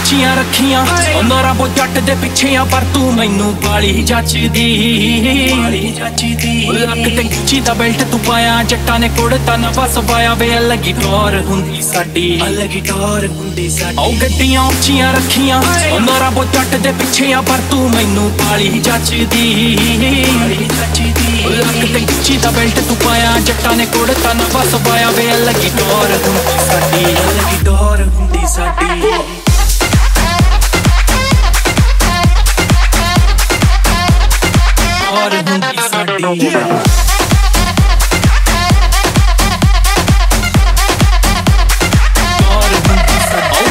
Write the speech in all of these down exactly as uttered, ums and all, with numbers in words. ਅੱਖੀਆਂ ਰੱਖੀਆਂ ਉਹਨਾਂ ਬੋ ਜੱਟ ਦੇ ਪਿੱਛੇ ਆ ਪਰ ਤੂੰ ਮੈਨੂੰ ਬਾਲੀ ਜੱਚਦੀ ਬਾਲੀ ਜੱਚਦੀ ਉਹ ਲੱਕ ਤੇ ਗਿੱਚੀ ਦਾ ਬੈਲਟ ਤੂੰ ਪਾਇਆ ਜੱਟਾਂ ਨੇ ਕੁੜਤਾ ਨਾ ਬਸ ਪਾਇਆ ਵੇ ਅਲੱਗ ਹੀ ਟੌਰ ਹੁੰਦੀ ਸਾਡੀ ਅਲੱਗ ਹੀ ਟੌਰ ਹੁੰਦੀ ਸਾਡੀ ਉਹ ਗੱਡੀਆਂ ਉੱਚੀਆਂ ਰੱਖੀਆਂ ਉਹਨਾਂ ਬੋ ਜੱਟ ਦੇ ਪਿੱਛੇ ਆ ਪਰ ਤੂੰ ਮੈਨੂੰ ਬਾਲੀ ਜੱਚਦੀ ਬਾਲੀ ਜੱਚਦੀ ਉਹ ਲੱਕ ਤੇ ਗਿੱਚੀ ਦਾ ਬੈਲਟ ਤੂੰ ਪਾਇਆ ਜੱਟਾਂ ਨੇ ਕੁੜਤਾ ਨਾ ਬਸ ਪਾਇਆ ਵੇ ਅਲੱਗ ਹੀ ਟੌਰ ਹੁੰਦੀ ਸਾਡੀ ਅਲੱਗ ਹੀ ਟੌਰ ਹੁੰਦੀ ਸਾਡੀ Yeah.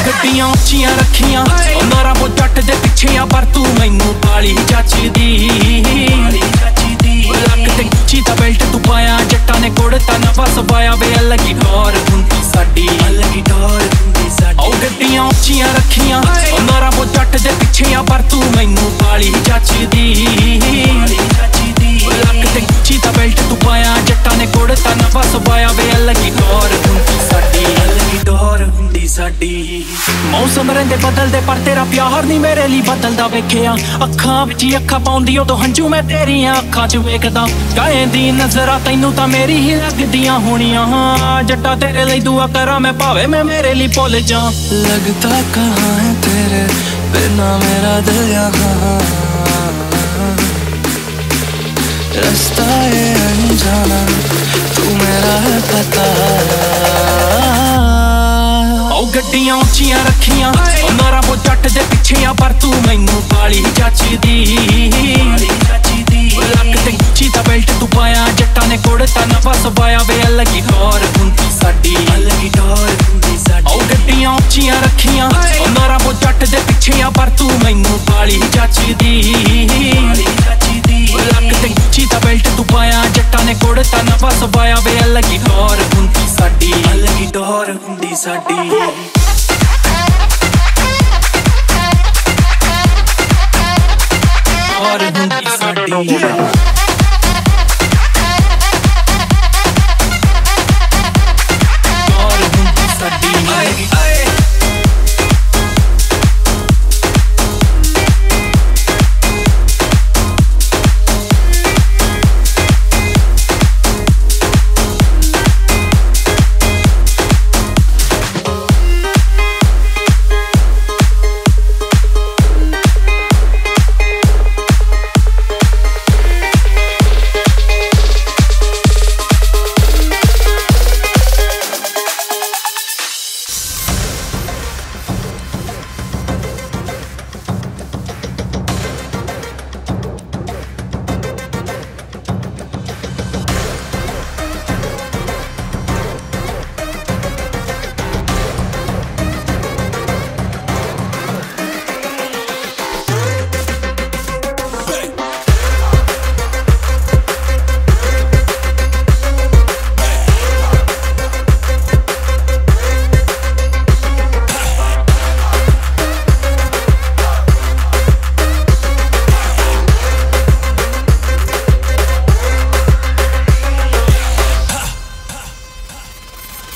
ਗੱਡੀਆਂ ਉੱਚੀਆਂ ਰੱਖੀਆਂ ਉਹਨਾਂ ਬੋ ਜੱਟ ਦੇ ਪਿੱਛੇ ਆ ਪਰ ਤੂੰ ਮੈਨੂੰ ਬਾਲੀ ਜੱਚਦੀ ਬਾਲੀ ਜੱਚਦੀ ਉਹ ਲੱਕ ਤੇ ਗਿੱਚੀ ਦਾ ਬੈਲਟ ਤੂੰ ਪਾਇਆ ਜੱਟਾਂ ਨੇ ਕੁੜਤਾ ਨਾ ਬਸ ਪਾਇਆ ਵੇ ਅਲੱਗ ਹੀ ਟੌਰ ਹੁੰਦੀ ਸਾਡੀ ਅਲੱਗ ਹੀ ਟੌਰ ਹੁੰਦੀ ਸਾਡੀ ਉਹ ਗੱਡੀਆਂ ਉੱਚੀਆਂ ਰੱਖੀਆਂ ਉਹਨਾਂ ਬੋ ਜੱਟ ਦੇ ਪਿੱਛੇ ਆ ਪਰ ਤੂੰ ਮੈਨੂੰ ਬਾਲੀ ਜੱਚਦੀ ਬਾਲੀ ਜੱਚਦੀ ਉਹ ਲੱਕ ਤੇ ਗਿੱਚੀ ਦਾ ਬੈਲਟ ਤੂੰ ਪਾਇਆ ਜੱਟਾਂ ਨੇ ਕੁੜਤਾ ਨਾ ਬਸ ਪਾਇਆ ਵੇ ਅਲੱਗ ਹੀ ਟੌਰ ਹੁੰਦੀ ਸਾਡੀ ਅਲੱਗ ਹੀ ਟੌਰ ਹੁੰਦੀ ਸਾਡੀ मौसम रंदे बदलदे पर तेरा प्यार नहीं मेरे लिए बदलदा वेखिया अखा विच अखा पाउंदी ओ तो हंजू मैं तेरियां अखा च वेखदा गाए दी नजरां तैनू तां मेरी ही लगदियां होणियां जट्टा तेरे लिए दुआ करा मैं भावे मैं मेरे लिए भुल जा लगता कहां है तेरे बिना मेरा दिल यहां रास्ता है अनजाना तू मेरा है पता ਗੱਡੀਆਂ ਉੱਚੀਆਂ ਰੱਖੀਆਂ ਉਹਨਾਂ ਬੋ ਜੱਟ ਦੇ ਪਿੱਛੇ ਆ ਪਰ ਤੂੰ ਮੈਨੂੰ ਬਾਲੀ ਜੱਚਦੀ ਬਾਲੀ ਜੱਚਦੀ ਉਹ ਲੱਕ ਤੇ ਗਿੱਚੀ ਦਾ ਬੈਲਟ ਤੂੰ ਪਾਇਆ ਜੱਟਾਂ ਨੇ ਕੁੜਤਾ ਨਾ ਬਸ ਪਾਇਆ ਵੇ ਅਲੱਗ ਹੀ ਟੌਰ ਹੁੰਦੀ ਸਾਡੀ ਅਲੱਗ ਹੀ ਟੌਰ ਹੁੰਦੀ ਸਾਡੀ ਉਹ ਗੱਡੀਆਂ ਉੱਚੀਆਂ ਰੱਖੀਆਂ ਉਹਨਾਂ ਬੋ ਜੱਟ ਦੇ ਪਿੱਛੇ ਆ ਪਰ ਤੂੰ ਮੈਨੂੰ ਬਾਲੀ ਜੱਚਦੀ ਬਾਲੀ ਜੱਚਦੀ ਉਹ ਲੱਕ ਤੇ ਗਿੱਚੀ ਦਾ ਬੈਲਟ ਤੂੰ ਪਾਇਆ ਜੱਟਾਂ ਨੇ ਕੁੜਤਾ ਨਾ ਬਸ ਪਾਇਆ ਵੇ ਅਲੱਗ ਹੀ ਟੌਰ ਹੁੰਦੀ ਸਾਡੀ ਅਲੱਗ ਹੀ ਟੌਰ ਹੁੰਦੀ ਸਾਡੀ I don't know.